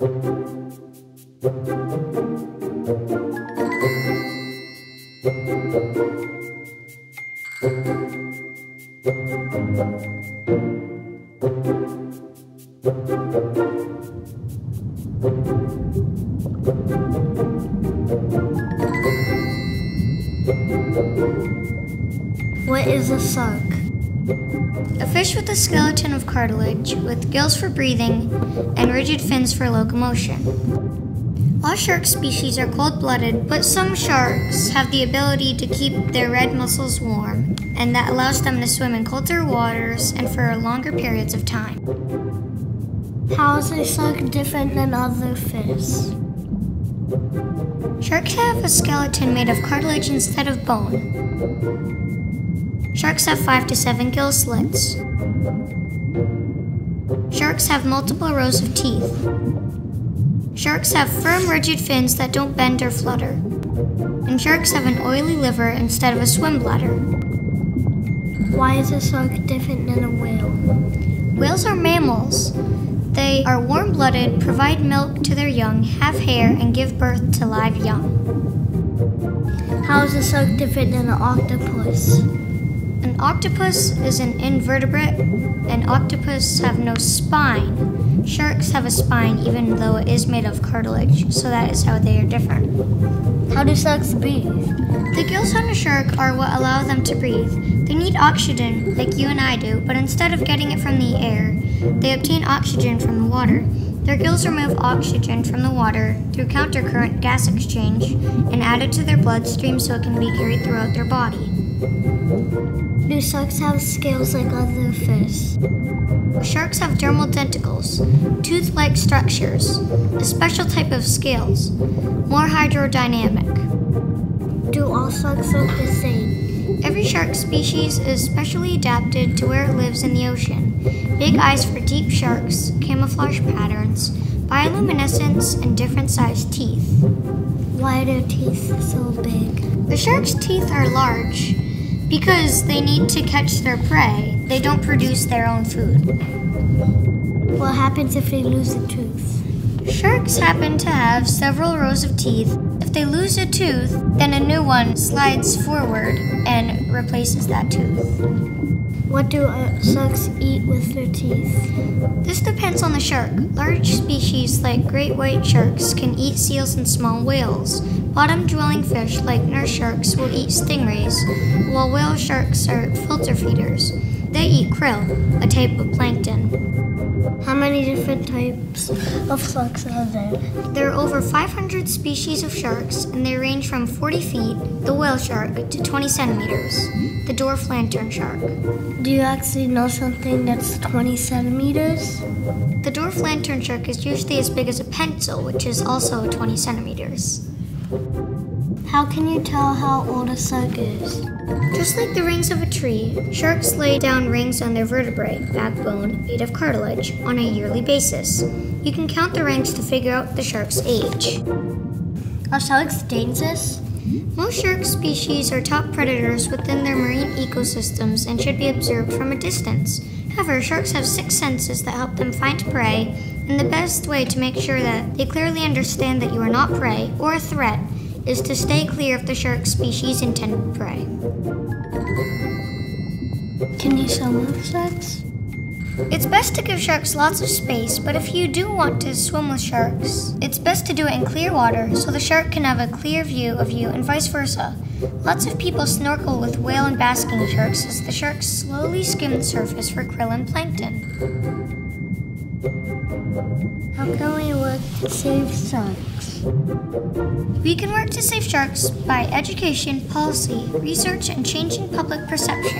What is a suk? A fish with a skeleton of cartilage, with gills for breathing and rigid fins for locomotion. All shark species are cold-blooded, but some sharks have the ability to keep their red muscles warm, and that allows them to swim in colder waters and for longer periods of time. How is a shark different than other fish? Sharks have a skeleton made of cartilage instead of bone. Sharks have 5 to 7 gill slits. Sharks have multiple rows of teeth. Sharks have firm, rigid fins that don't bend or flutter. And sharks have an oily liver instead of a swim bladder. Why is a shark different than a whale? Whales are mammals. They are warm-blooded, provide milk to their young, have hair, and give birth to live young. How is a shark different than an octopus? An octopus is an invertebrate, and octopus have no spine. Sharks have a spine even though it is made of cartilage, so that is how they are different. How do sharks breathe? The gills on a shark are what allow them to breathe. They need oxygen, like you and I do, but instead of getting it from the air, they obtain oxygen from the water. Their gills remove oxygen from the water through countercurrent gas exchange and add it to their bloodstream so it can be carried throughout their body. Do sharks have scales like other fish? Sharks have dermal denticles, tooth-like structures, a special type of scales, more hydrodynamic. Do all sharks look the same? Every shark species is specially adapted to where it lives in the ocean. Big eyes for deep sharks, camouflage patterns, bioluminescence, and different sized teeth. Why are their teeth so big? The shark's teeth are large because they need to catch their prey. They don't produce their own food. What happens if they lose a tooth? Sharks happen to have several rows of teeth. If they lose a tooth, then a new one slides forward and replaces that tooth. What do sharks eat with their teeth? This depends on the shark. Large species like great white sharks can eat seals and small whales. Bottom-dwelling fish like nurse sharks will eat stingrays, while whale sharks are filter feeders. They eat krill, a type of plankton. How many different types of sharks are there? There are over 500 species of sharks, and they range from 40 feet, the whale shark, to 20 centimeters, the dwarf lantern shark. Do you actually know something that's 20 centimeters? The dwarf lantern shark is usually as big as a pencil, which is also 20 centimeters. How can you tell how old a shark is? Just like the rings of a tree, sharks lay down rings on their vertebrae, backbone, made of cartilage, on a yearly basis. You can count the rings to figure out the shark's age. Are sharks dangerous? Most shark species are top predators within their marine ecosystems and should be observed from a distance. However, sharks have 6 senses that help them find prey, and the best way to make sure that they clearly understand that you are not prey or a threat is to stay clear of the shark species' intended prey. Can you swim sharks? It's best to give sharks lots of space, but if you do want to swim with sharks, it's best to do it in clear water so the shark can have a clear view of you and vice versa. Lots of people snorkel with whale and basking sharks as the sharks slowly skim the surface for krill and plankton. How can we work to save sharks? We can work to save sharks by education, policy, research, and changing public perception.